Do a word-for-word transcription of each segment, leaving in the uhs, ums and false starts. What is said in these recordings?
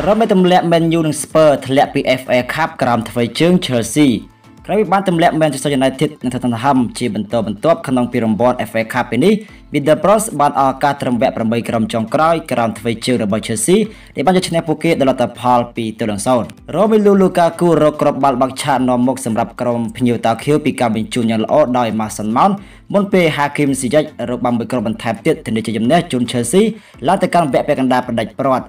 ក្រុមបានទម្លាក់ Man U និង Spurs ធ្លាក់ពី ép a Cup ក្រោមធ្វើជើង Chelsea ក្រោយពីបានទម្លាក់ Manchester United និង Tottenham ជាបន្តបន្ទាប់ក្នុងពីរង្វាន់ ép a Cup ពេលនេះ Eder Militao បានឱកាសត្រឹមវគ្គប្រាំបីក្រុមចុងក្រោយក្រោមធ្វើជើងរបស់ Chelsea ដែលបានយកឈ្នះពួកគេដោយលទ្ធផល ពីរទៅដល់ศูนย์ Romelu Lukaku រកគ្រាប់បាល់បោកឆាតនាំមុខសម្រាប់ក្រុមភ្ញៀវតាខៀវពីការបញ្ជូនយ៉ាងល្អដោយ Mason Mount មុនពេល Hakim Ziyech រកបាល់មួយគ្រាប់បន្ថែមទៀតធានាជាជំនះជូន Chelsea ឡើងទៅកាន់វគ្គពាក់កណ្ដាលបណ្ដាច់ព្រាត់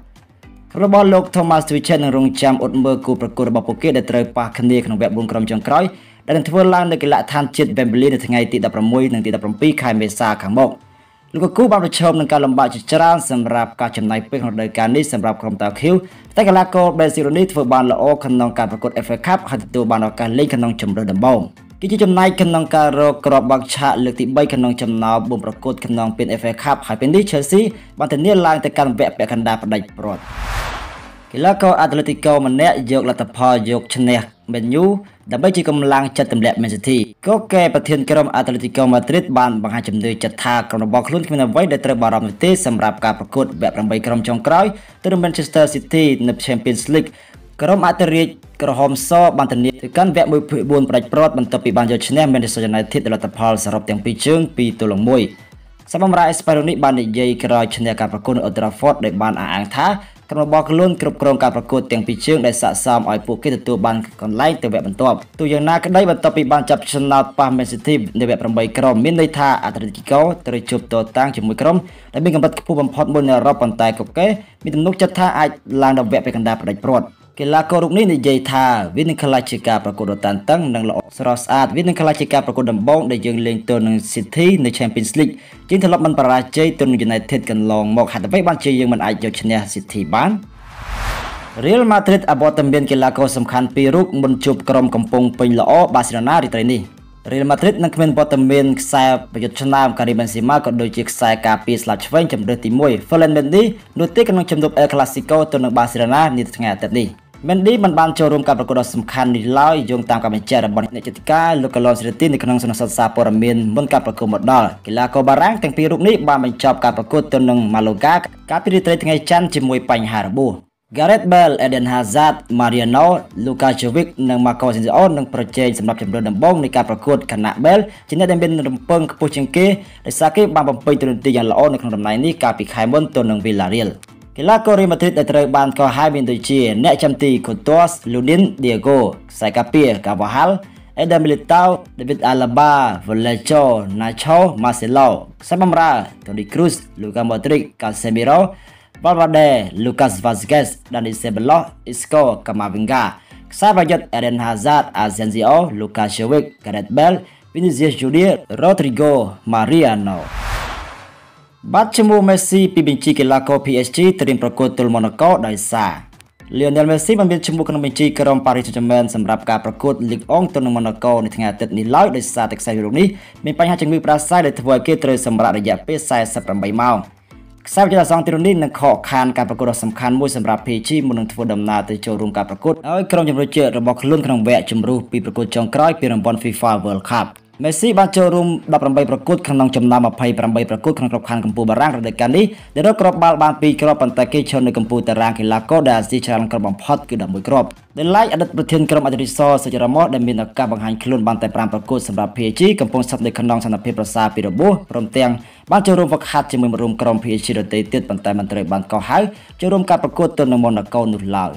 របស់លោក Thomas Tuchel នឹងរងចាំអ៊ុតមើលគូប្រកួតរបស់ពួកគេដែលត្រូវប៉ះគ្នាក្នុងវគ្គបួនក្រុមចុងក្រោយដែលនឹងធ្វើឡើងនៅកីឡដ្ឋានជាតិ Wembley នៅថ្ងៃទីដប់ប្រាំមួយនិងទីដប់ប្រាំពីរខែមេសាខាងមុខលោកកូបានប្រឈមនឹងការលំបាកជាច្រើនសម្រាប់ការចំណាយពេលក្នុងរដូវកាលនេះសម្រាប់ក្រុមតាខៀវតែកីឡាករ Barcelona ធ្វើបានល្អក្នុងការប្រកួត ép a Cup ហើយទទួលបានឱកាសលេងក្នុងជម្រើសដំបូងគេជាចំណាយក្នុងការរកគ្រាប់បាល់ឆាកលើកទីបីក្នុងចំណោមបួនប្រកួតក្នុងពាន ép a Cup ហើយពេលនេះ Chelsea បានធានាឡើងទៅកាន់វគ្គពាក់កណ្ដាលផ្ដាច់ព្រាត់កីឡាករ Atletico ម្នាក់យកលទ្ធផលយកឈ្នះ Man U ដើម្បីជាកម្លាំងចិត្តទម្លាក់ Man City ក៏កែប្រធានក្រុម Atletico Madrid បានបង្ហាញចំណឿចិត្តថាក្រុមរបស់ខ្លួនគ្មានអ្វីដែលត្រូវបារម្ភទេសម្រាប់ការប្រកួតវគ្គប្រាំបីក្រុមចុងក្រោយទៅនឹង Manchester City នៅ Champions League ក្រុមអន្តរជាតិក្រហមសបានធានាទៅកាន់វគ្គមួយភាគបួនផ្ដាច់ព្រាត់បន្ទាប់ពីបានយកឈ្នះ Manchester United ដោយលទ្ធផលសរុបទាំងពីរជើងពីរទល់នឹងមួយសម្រាប់ Espanol នេះបាននិយាយក្រោយឈ្នះការប្រកួតនៅ Old Trafford ដោយបានអះអាងថាក្រុមរបស់ខ្លួនគ្រប់គ្រងការប្រកួតទាំងពីរជើងដែលស័ក្តិសមឲ្យពួកគេទទួលបានកន្លែងទៅវគ្គបន្ទាប់ទោះយ៉ាងណាក្តីបន្ទាប់ពីបានចាប់ឆ្នោតប៉ះ Man City នៅវគ្គប្រាំបីក្រុមមានន័យថា Atletico ត្រូវជួបតតាំងជាមួយក្រុមដែលមានកម្រិតខ្ពស់បំផុតមួយនៅអឺរ៉ុបប៉ុន្តែក៏គេមានទំនុកចិត្តថាអាចឡើងដល់វគ្គពាក់កណ្ដាលផ្ដាច់ព្រាត់កីឡាកររូបនេះនិយាយថាវានឹងក្លាយជាការប្រកួតដ៏តានតឹងនិងល្អស្រស់ស្អាតវានឹងក្លាយជាការប្រកួតដំបូងដែលយើងលេងទល់នឹង City នៅ Champions League ជាងធ្លាប់មិនបរាជ័យទល់នឹង United កន្លងមកហេតុអ្វីបានជាយើងមិនអាចយកឈ្នះ City បាន Real Madrid អបអរមានកីឡាករសំខាន់ពីររូបមុនជួបក្រុមកំពុងពេញល្អ Barcelona រាត្រីនេះ Real Madrid នឹងគ្មានវត្តមានខ្សែប្រយុទ្ធឆ្នើម Karim Benzema ក៏ដូចជាខ្សែការពារស្លាបឆ្វេងជម្រើសទីមួយ Ferland Mendy នោះទេក្នុងជំនួប El Clasico ទល់នឹង Barcelona នាថ្ងៃអាទិត្យនេះMendy មិនបានចូលរួមការប្រកួតដ៏សំខាន់នេះឡើយយោងតាមការបញ្ជាក់របស់អ្នកជិតការលោក Lionel Messi នៅក្នុងសនសុទ្ធសាព័ត៌មានមុនការប្រកួតមកដល់កីឡាករបារាំងទាំងពីររូបនេះបានបញ្ចប់ការប្រកួតទៅនឹង Malaga កាលពីរាត្រីថ្ងៃច័ន្ទជាមួយបញ្ហារបួស Gareth Bale, Eden Hazard, Mariano, Luka Jovic និង Marco Asensio នឹងប្រជែងសម្រាប់ជម្រើសដំបូងនៃការប្រកួតខណៈ Bale ជាអ្នកដែលមានរំពឹងខ្ពស់ជាងគេដោយសារគេបានបំពេញតួនាទីយ៉ាងល្អនៅក្នុងដំណែងនេះកាលពីខែមុនទៅនឹង Villarrealកីឡាករ Real Madrid ដែលត្រូវបានកោះហៅមានដូចជាអ្នកចាំទី Courtois, Lunin, Diego, ខ្សែការពារ Carvajal, Eder Militao, David Alaba, Vallejo, Nacho, Marcelo ខ្សែបម្រើ Toni Kroos, Luka Modric, Casemiro, Valverde, Lucas Vazquez, Dani Ceballos, Isco, Kamavinga ខ្សែប្រយុទ្ធ Eden Hazard, Asensio, Lucas Vazquez, Gareth Bale, Vinicius Junior, Rodrigo, Marianoបាត់ឈ្មោះ Messi ពីបញ្ជីកីឡាករ pê ét giê ត្រៀមប្រកួតទល់ Monaco ដោយសារ Lionel Messi បានមានឈ្មោះក្នុងបញ្ជីក្រុម Paris Saint-Germain សម្រាប់ការប្រកួត Ligue អង់ទល់នឹង Monaco នៅថ្ងៃអាទិត្យនេះឡើយដោយសារតែខ្សែរ៉ូនេះមានបញ្ហាជំងឺផ្ដាសាយដែលធ្វើឲ្យគេត្រូវសម្រាករយៈពេល四十八ម៉ោងខ្សែវិទ្យាសាស្ត្រទីនេះនឹងខកខានការប្រកួតដ៏សំខាន់មួយសម្រាប់ pê ét giê មុននឹងធ្វើដំណើរទៅចូលរួមការប្រកួតឲ្យក្រុមជម្រើសជាតិរបស់ខ្លួនក្នុងវគ្គជម្រុះពីប្រកួតចុងក្រោយពីរង្វាន់ FIFA World Cup Messi បានចូលរួមដប់ប្រាំបីប្រកួតក្នុងចំណោម二十八ប្រកួតក្នុងក្របខ័ណ្ឌកំពូលបារាំងរដូវកាលនេះដែលរកគ្រាប់បាល់បានពីរគ្រាប់ប៉ុន្តែគេឈរនៅកំពូលតារាងកីឡាករដែលអាស៊ីច្រើនគ្រាប់បំផុតគឺelevenគ្រាប់ដោយឡែកអតីតប្រធានក្រុមអតិរិសរសេចរ៉ាម៉ូសដែលមានឱកាសបង្ហាញខ្លួនបានតែfiveប្រកួតសម្រាប់ pê ét giê កំពុងស្ថិតនៅក្នុងស្ថានភាពប្រសើរពីរបួសព្រមទាំងបានចូលរួមហ្វឹកហាត់ជាមួយរួមក្រុម pê ét giê ដទៃទៀតប៉ុន្តែមិនត្រូវបានកោះហៅចូលរួមការប្រកួតទល់នឹង Monaco នោះឡើយ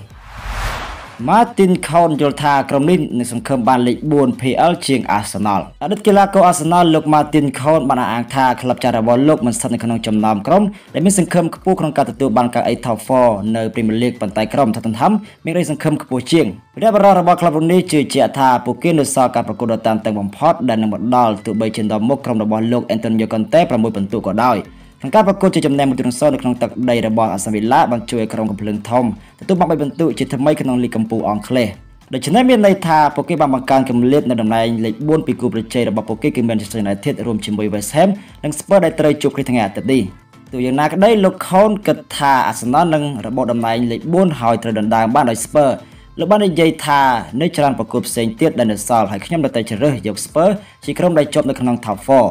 Martin Keown យល់ថាក្រុមនេះនឹងសង្ឃឹមបានលេខfour pê lờ ជាង Arsenal អតីតកីឡាករ Arsenal លោក Martin Keown បានអះអាងថាក្លឹបចាស់របស់លោកមិនស្ថិតនៅក្នុងចំណោមក្រុមដែលមានសង្ឃឹមខ្ពស់ក្នុងការទទួលបានកៅអី Top four នៅ Premier League ប៉ុន្តែក្រុម Tottenham មានរេសង្ឃឹមខ្ពស់ជាងព្រះបរិយារបស់ក្លឹបនេះជឿជាក់ថាពួកគេនៅសល់ការប្រកួតដ៏តានតឹងបំផុតដែលនឹងមកដល់ទោះបីជាដល់មុខក្រុមរបស់លោក Antonio Conte sixពិន្ទុក៏ដោយក្នុងការប្រកួតជាចំណែកមួយទល់នឹងសល់នៅក្នុងទឹកដីរបស់អាសាវីឡាបានជួយក្រុមកំភ្លើងធំទទួលបានthreeពិន្ទុជាថ្មីក្នុងលីកកំពូលអង់គ្លេសដូច្នេះមានន័យថាពួកគេបានបង្កើនកម្រិតនៅតំណែងលេខfourពីគូប្រជែងរបស់ពួកគេគឺ Manchester United រួមជាមួយ West Ham និង Spurs ដែលត្រូវជួបគ្នាថ្ងៃអាទិត្យនេះទោះយ៉ាងណាក្តីលោក Keown គិតថា Arsenal នឹងរបបតំណែងលេខfourហើយត្រូវដណ្ដើមបានដោយ Spurs លោកបាននិយាយថានៅច្រើនប្រកួតផ្សេងទៀតដែលនៅសល់ហើយខ្ញុំនៅតែជ្រើសយក Spurs ជាក្រុមដែលជាប់នៅក្នុង Top four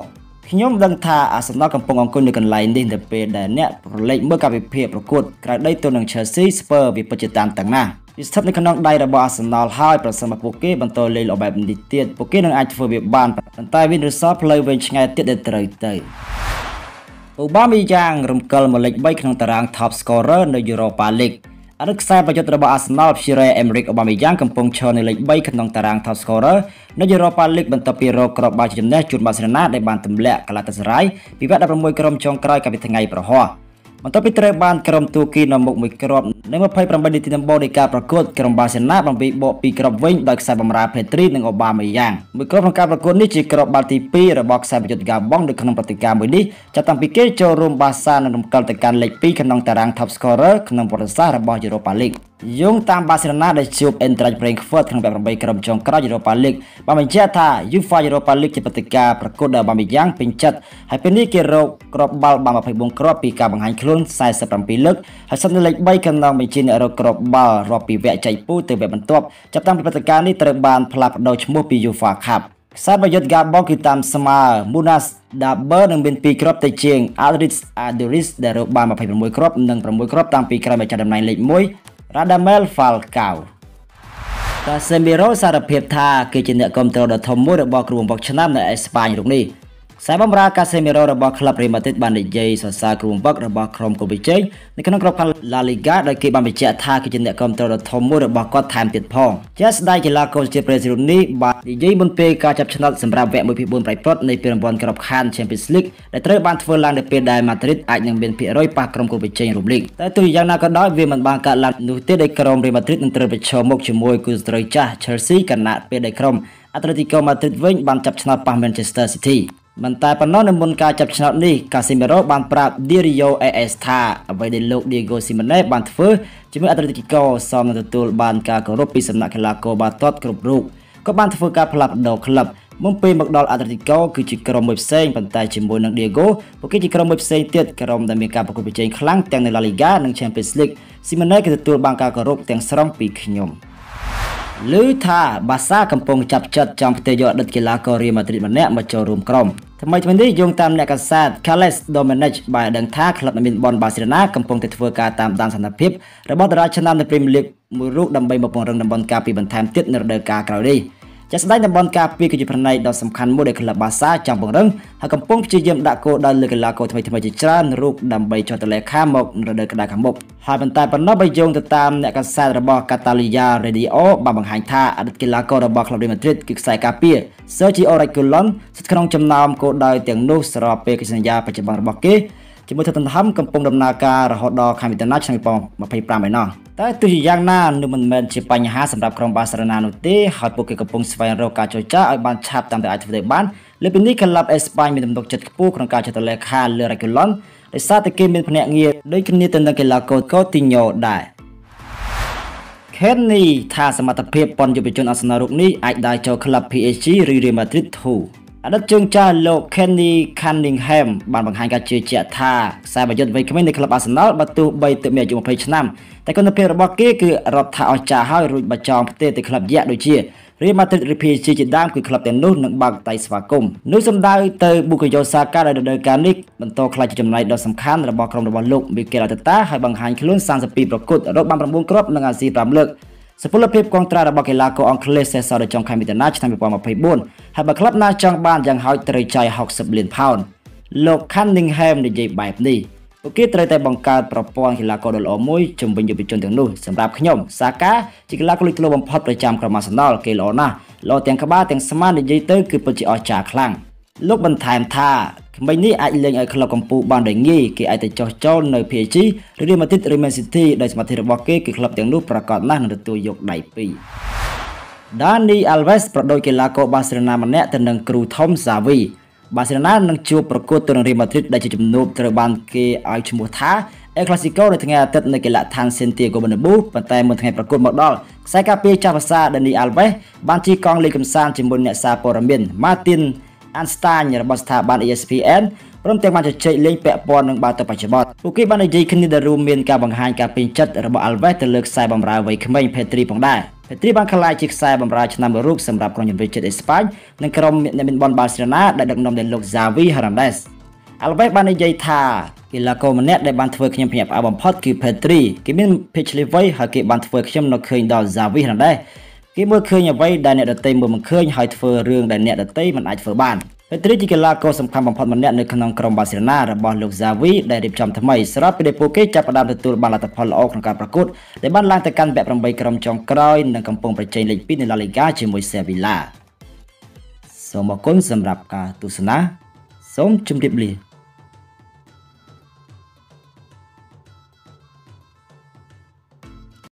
ខ្ញុំដឹងថាArsenalកំពុងអង្គុយនៅកន្លែងនេះទៅពេលដែលអ្នកប្រឡេកមើលកាពិភាពប្រកួតក្រៅដីទៅនឹង Chelsea Spurs វាពិតជាតាមតាំងណាស់វាស្ថិតនៅក្នុងដៃរបស់ Arsenal ហើយប្រសិនបើពួកគេបន្តលេងល្អបែបនេះទៀតពួកគេនឹងអាចធ្វើវាបានប៉ុន្តែវារសល់ផ្លូវវែងឆ្ងាយទៀតដែលត្រូវទៅអូបាមីយ៉ាងរំកិលមកលេខបីក្នុងតារាង Top Scorer នៅ Europa League អនុខ្សែប្រយុទ្ធរបស់ Arsenal ព្យារ៉េ Emerick អូបាមីយ៉ាងកំពុងឈរនៅលេខបីក្នុងតារាង Top Scorer នៅ Europa League បន្ទាប់ពីរកគ្រាប់បាល់ជំនះជូន Barcelona ដែលបានទម្លាក់ Galatasaray ពីវគ្គដប់ប្រាំមួយក្រុមចុងក្រោយកាលពីថ្ងៃប្រហោះបន្ទាប់ពីត្រូវបានក្រុមទួរគីនាំមុខមួយគ្រាប់នៅម្ភៃប្រាំបីនាទីដំបូងនៃការប្រកួតក្រុម Barcelona បំពេញបោកពីគ្រាប់វិញដោយខ្សែបម្រើ Petri និង Aubameyang មួយគ្រាប់ក្នុងការប្រកួតនេះជាគ្រាប់បាល់ទីពីររបស់ខ្សែប្រយុទ្ធ Gabon នៅក្នុងព្រឹត្តិការណ៍មួយនេះចាប់តាំងពីគេចូលរួម Barca នៅរំកិលទៅកាន់លេខពីរក្នុងតារាង Top Scorer ក្នុងប្រវត្តិសាស្ត្ររបស់ Europa League យោងតាម Barcelona ដែលជួប Eintracht Frankfurt ក្នុងវគ្គប្រាំបីក្រុមចុងក្រោយ Europa League បានបញ្ជាក់ថា UEFA Europa League ជាព្រឹត្តិការណ៍ប្រកួតដែល Aubameyang ពេញចិត្តហើយពេលនេះគេរកគ្រាប់បាល់បានម្ភៃបួនគ្រាប់ពីការបង្ហាញខ្លួនសែសិបប្រាំពីរលើកហើយសិននៅលេខបីកំណងបញ្ជាអ្នករកគ្រាប់បាល់រាប់ពីវគ្គចែកពូទៅវគ្គបន្ទាប់ចាប់តាំងពីព្រឹត្តិការណ៍នេះត្រូវបានផ្លាស់ប្ដូរឈ្មោះពី UEFA Cup ខ្សែប្រយុទ្ធ Gabon គឺតាមស្មើ Munas Daber នឹងមានពីរគ្រាប់ទៅជាង Aldris Aduris ដែលរកបានម្ភៃប្រាំមួយគ្រាប់និងប្រាំមួយគ្រាប់តាំងពីក្រោយមកចាប់តំណែងលេខមួយ Radamel Falcao Casemiro សារភាពថាគេជាអ្នកគ្រប់គ្រងដ៏ធំមួយរបស់គ្រូបង្វឹកឆ្នាំនៅអេស្ប៉ាញរុកនេះខ្សែបម្រើ Casemiro របស់ក្លឹប Real Madrid បាននិយាយសរសើរគ្រូបង្វឹករបស់ក្រុមគូប្រជែងនៅក្នុងក្របខ័ណ្ឌ La Liga ដោយគេបានបញ្ជាក់ថាគឺជាអ្នកគ្រប់គ្រងដ៏ធំមួយរបស់គាត់ថែមទៀតផងជាស្ដេចកីឡាករជាតិប្រេស៊ីលនេះបាននិយាយមុនពេលការចាប់ឆ្នោតសម្រាប់វគ្គមួយភាគបួនប្រៃព្រឹត្តនៃពានរង្វាន់ក្របខ័ណ្ឌ Champions League ដែលត្រូវបានធ្វើឡើងនៅពេលដែល Madrid អាចនឹងមានភាគរយប៉ះក្រុមគូប្រជែង Europa League តែទោះយ៉ាងណាក៏ដោយវាមិនបានកើតឡើងនោះទេដោយក្រុម Real Madrid នឹងត្រូវប្រឈមមុខជាមួយគូសត្រូវចាស់ Chelsea ខណៈពេលដែលក្រុម Atletico Madrid វិញបានចាប់ឆ្នោតប៉ះ Manchester Cityមិនតែប៉ុណ្ណោះនៅមុនការចាប់ឆ្នោតនេះ Casemiro បានប្រាប់ Diario AS ថាអ្វីដែលលោក Diego Simeone បានធ្វើជាមួយ Atletico សមនឹងទទួលបានការគោរពពីសំណាក់កីឡាករបាល់ទាត់គ្រប់រូបក៏បានធ្វើការផ្លាស់ប្ដូរក្លឹបមុនពេលមកដល់ Atletico គឺជាក្រុមមួយផ្សេងប៉ុន្តែជាមួយនឹង Diego ពួកគេជាក្រុមមួយផ្សេងទៀតក្រុមដែលមានការប្រកួតប្រជែងខ្លាំងទាំងនៅ La Liga និង Champions League Simeone ក៏ទទួលបានការគោរពទាំងស្រុងពីខ្ញុំឮថា Barca កំពុងចាប់ចិត្តចង់ផ្ទេរយកអតីតកីឡាករ Real Madrid ម្នាក់មកចូលរួមក្រុមថ្មីថ្មីនេះយោងតាមអ្នកកាសាត Carles Dominic បានដឹងថាក្លឹបដែលមានបន Barcelona កំពុងតែធ្វើការតាមដានស្ថានភាពរបស់តារាឆ្នាំនៅ Premier League មួយរូបដើម្បីមកពង្រឹងតំបន់ការពារបន្ថែមទៀតនៅរដូវកាលក្រោយនេះជាក់ស្ដែងតំបន់ការពារគឺជាផ្នែកដ៏សំខាន់មួយដែលក្លឹប Barca ចង់ពង្រឹងហើយកំពុងព្យាយាមដាក់គោលដៅលើកីឡាករថ្មីថ្មីជាច្រើនរូបដើម្បីចុះទៅលេខាមករដូវក្តៅខាងមុខហើយប៉ុន្តែប៉ុណ្ណោះបើយោងទៅតាមអ្នកកាសាតរបស់ Catalunya Radio បានបង្ហាញថាអតីតកីឡាកររបស់ក្លឹប Real Madrid គឺខ្សែការពារ Sergio Reguilon ស្ថិតក្នុងចំណោមគោលដៅទាំងនោះស្របពេលកិច្ចសន្យាបច្ចុប្បន្នរបស់គេជាមួយថាតន្ទឹមកំពុងដំណើរការរហូតដល់ខែមិថុនាឆ្នាំម្ភៃប្រាំឯណោះតែទោះជាយ៉ាងណានោះមិនមែនជាបញ្ហាសម្រាប់ក្រុម Barcelona នោះទេហើយពួកគេកំពុងស្វែងរកការចរចាឲ្យបានឆាប់តាមដែលអាចធ្វើទៅបានលើពីនេះក្លឹបអេស្ប៉ាញមានទំនុកចិត្តខ្ពស់ក្នុងការចុះទៅលេខាលើ Reguilon ដោយសារតែគេមានភ្នាក់ងារដូចគ្នាទៅនឹងកីឡាករ Coutinho ដែរ Kenny ថាសមត្ថភាពប៉ុនយុវជន Arsenal រូបនេះអាចដើរចូលក្លឹប pê ét giê ឬ Real Madrid ធូអតីតជើងចាស់លោក Kenny Cunningham បានបង្ហាញការជឿជាក់ថាខ្សែប្រយុទ្ធវ័យក្មេងនៃក្លឹប Arsenal បើទោះបីតែមានអាយុម្ភៃឆ្នាំតែគុណភាពរបស់គេគឺរាប់ថាអស្ចារ្យហើយរួចបាចងផ្ទេរទៅក្លឹបយក្សដូចជា Real Madrid ឬ pê ét giê ជាដើមគឺក្លឹបទាំងនោះនឹងបើកតៃស្វាគមន៍នោះសំដៅទៅ Bukayo Saka ដែលដំណើរការនេះបន្តខ្លាចជាចំណែកដ៏សំខាន់របស់ក្រុមរបស់លោក Mikel Arteta ហើយបង្ហាញខ្លួនសាំសិបពីរប្រកួតរកបានប្រាំបួនគ្រាប់និងអាស៊ីប្រាំលើកសុពលភាពកងត្រារបស់កីឡាករអង់គ្លេសសេសសល់នៅចុងខែមិថុនាឆ្នាំម្ភៃម្ភៃបួនហើយបើក្លឹបណាចង់បានយ៉ាងហោចត្រូវចាយហុកសិបលានផោនលោក Cunningham និយាយបែបនេះពួកគេត្រូវតែបង្កើតប្រព័ន្ធកីឡាករដ៏ល្អមួយជំរុញយុវជនទាំងនោះសម្រាប់ខ្ញុំ Saka ជាកីឡាករលេចធ្លោបំផុតប្រចាំក្រុម Arsenal គេល្អណាស់ល្អទាំងក្បាលទាំងស្មានិយាយទៅគឺពិតជាអស្ចារ្យខ្លាំងលោកបន្ថែមថាក្មេងនេះអាចលេងឲ្យក្លឹបកំពូលបានដោយងាយគេអាចទៅចោះចូលនៅ pê ét giê ឬ Real Madrid ឬ Man City ដោយសមត្ថភាពរបស់គេគឺក្លឹបទាំងនោះប្រកបណាស់នឹងទទួលយកដៃពីរ Dani Alves ប្រដូចកីឡាករ Barcelona ម្នាក់ទៅនឹងគ្រូធំ Xavi Barcelona នឹងជួបប្រកួតទៅនឹង Real Madrid ដែលជាជំនួបត្រូវបានគេឲ្យឈ្មោះថា El Clasico នៅថ្ងៃអាទិត្យនៅកីឡដ្ឋាន Santiago Bernabeu ប៉ុន្តែមុនថ្ងៃប្រកួតមកដល់ខ្សែការពារចាស់វស្សា Dani Alves បានជិះកង់លេងកម្សាន្តជាមួយអ្នកសារព័ត៌មាន Martin អានស្តាញរបស់ស្ថាប័ន E S P N ព្រមទាំងបានជជែកលេងពាក់ព័ន្ធនឹងបាល់ទាត់បច្ចុប្បន្នពួកគេបាននិយាយគ្នាដែលរួមមានការបង្ហាញការពេញចិត្តរបស់ Alves ទៅលើខ្សែបម្រើវ័យក្មេង Petri ផងដែរ ទី បាន ខ្លាយ ជា ខ្សែ បម្រើ ឆ្នាំ បរុក សម្រាប់ ក្រុម ជនជាតិ ជាតិ អេស្ប៉ាញ និង ក្រុម អ្នក មាន បន បាល់សេណា ដែល ដឹកនាំ ដោយ លោក Xavi Hernandez អាល់វេស បាន និយាយ ថា កីឡាករ ម្នាក់ ដែល បាន ធ្វើ ខ្ញុំ ភ្ញាក់ផ្អើល បំផុត គឺ Petri គេ មាន ភាព ឆ្លៀវវៃ ហើយ គេ បាន ធ្វើ ខ្ញុំ នៅ ឃើញ ដល់ Xavi Hernandez គេ មើល ឃើញ អ្វី ដែល អ្នក ដទៃ មើល មិន ឃើញ ហើយ ធ្វើ រឿង ដែល អ្នក ដទៃ មិន អាច ធ្វើ បាន Petri ជា កីឡាករ សំខាន់ បំផុត ម្នាក់ នៅ ក្នុង ក្រុម បាល់សេណា របស់ លោក Xavi ដែល រៀបចំ ថ្មី ស្រាប់ ពី ដែល ពួក គេ ចាប់ ផ្ដើម ទទួល បាន លទ្ធផល ល្អ ក្នុង ការ ប្រកួត ដែល បាន ឡើង ទៅ កាន់ វគ្គ ប្រាំបី ក្រុម ចុង ក្រោយ និង កំពុង ប្រជែង លេខ ពីរ នៅ La Liga ជាមួយ Sevilla សូម អរគុណ សម្រាប់ ការ ទស្សនា សូម ជម្រាប លា